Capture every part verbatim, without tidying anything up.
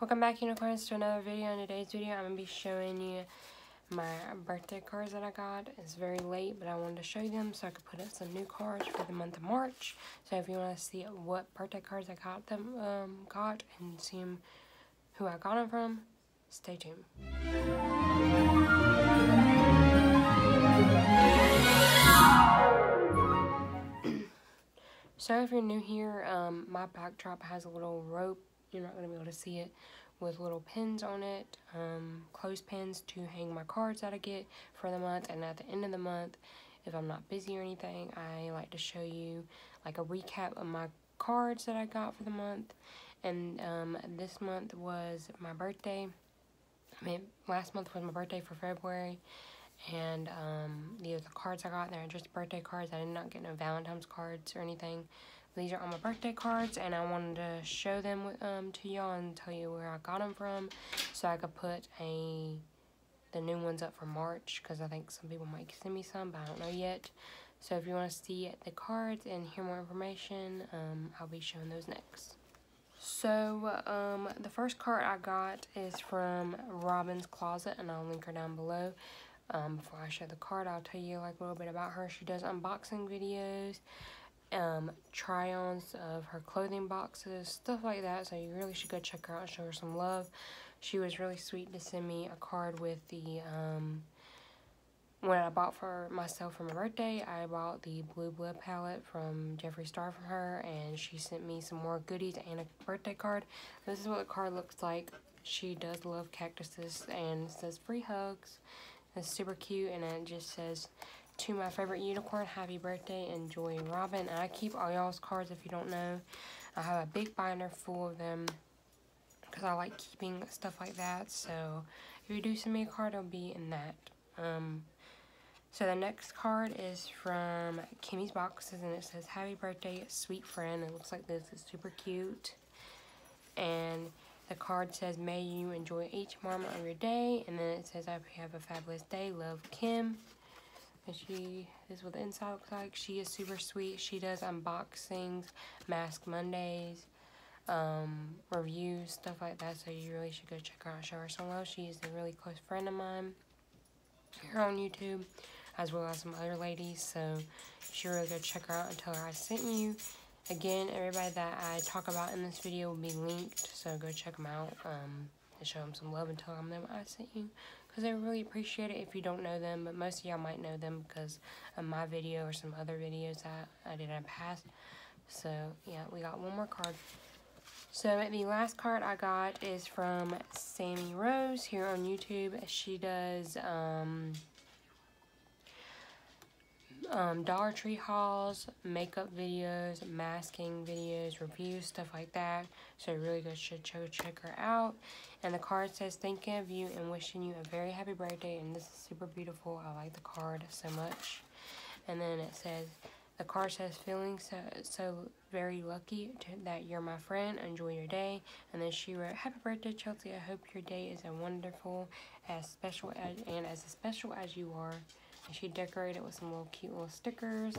Welcome back, unicorns, to another video. In today's video, I'm gonna be showing you my birthday cards that I got. It's very late, but I wanted to show you them so I could put up some new cards for the month of March. So if you want to see what birthday cards I got them um, got and see them, who I got them from, stay tuned. So if you're new here, um, my backdrop has a little rope. You're not going to be able to see it, with little pins on it, um, clothespins to hang my cards that I get for the month. And at the end of the month, if I'm not busy or anything, I like to show you like a recap of my cards that I got for the month. And um, this month was my birthday. I mean, last month was my birthday for February. And um, these are the cards I got. They're just birthday cards. I did not get no Valentine's cards or anything. These are all my birthday cards, and I wanted to show them um, to y'all and tell you where I got them from, so I could put a the new ones up for March, because I think some people might send me some, but I don't know yet. So if you want to see the cards and hear more information, um, I'll be showing those next. So um, the first card I got is from Robin's Closet, and I'll link her down below. Um, before I show the card, I'll tell you like a little bit about her. She does unboxing videos, um try-ons of her clothing boxes, stuff like that, so you really should go check her out and show her some love. She was really sweet to send me a card with the um when I bought for myself for my birthday. I bought the Blue Blood palette from Jeffree Star from her, and she sent me some more goodies and a birthday card. This is what the card looks like. She does love cactuses, and it says free hugs. It's super cute, and it just says, "To my favorite unicorn, happy birthday, enjoy, Robin." And I keep all y'all's cards, if you don't know. I have a big binder full of them because I like keeping stuff like that. So if you do send me a card, it'll be in that. Um, so the next card is from Kimmy's Boxes, and it says, "Happy birthday, sweet friend." It looks like this. It's super cute. And the card says, "May you enjoy each moment of your day." And then it says, "I hope you have a fabulous day. Love, Kim." And she, this is what the inside looks like. She is super sweet. She does unboxings, Mask Mondays, um, reviews, stuff like that. So you really should go check her out and show her some love. She is a really close friend of mine here on YouTube, as well as some other ladies. So you should really go check her out and tell her I sent you. Again, everybody that I talk about in this video will be linked. So go check them out um, and show them some love and tell them I sent you, because I really appreciate it if you don't know them, but most of y'all might know them because of my video or some other videos that I did in the past. So, yeah, we got one more card. So, the last card I got is from Sammi Rose here on YouTube. She does um, um, Dollar Tree hauls, makeup videos, masking videos, reviews, stuff like that. So, really good, should check her out. And the card says, "Thinking of you and wishing you a very happy birthday." And this is super beautiful. I like the card so much. And then it says, the card says, "Feeling so so very lucky to, that you're my friend. Enjoy your day." And then she wrote, "Happy birthday, Chelsea. I hope your day is a wonderful, as special as and as special as you are." And she decorated it with some little cute little stickers.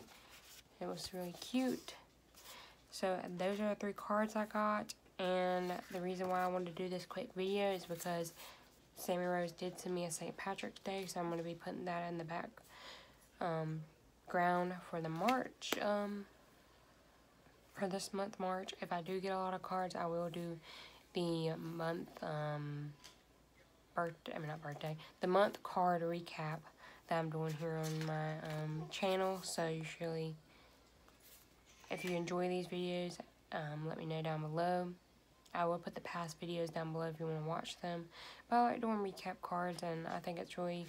It was really cute. So those are the three cards I got. And the reason why I wanted to do this quick video is because Sammi Rose did send me a Saint Patrick's Day, so I'm going to be putting that in the back um, ground for the March, um, for this month, March. If I do get a lot of cards, I will do the month, um, birthday, I mean not birthday, the month card recap that I'm doing here on my um, channel. So you should really, if you enjoy these videos, um, let me know down below. I will put the past videos down below if you want to watch them. But I like doing recap cards, and I think it's really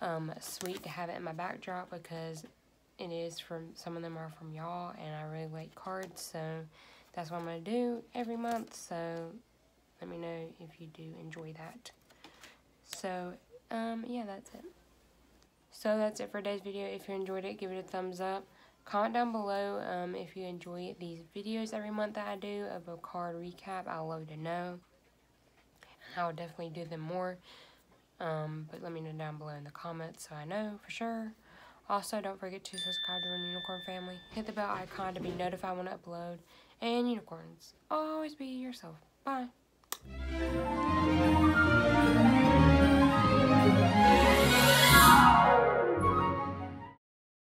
um, sweet to have it in my backdrop, because it is from, some of them are from y'all, and I really like cards. So that's what I'm going to do every month. So let me know if you do enjoy that. So um, yeah, that's it. So that's it for today's video. If you enjoyed it, give it a thumbs up. Comment down below um, if you enjoy these videos every month that I do of a card recap. I'd love to know. And I'll definitely do them more. Um, but let me know down below in the comments so I know for sure. Also, don't forget to subscribe to our unicorn family. Hit the bell icon to be notified when I upload. And unicorns, always be yourself. Bye.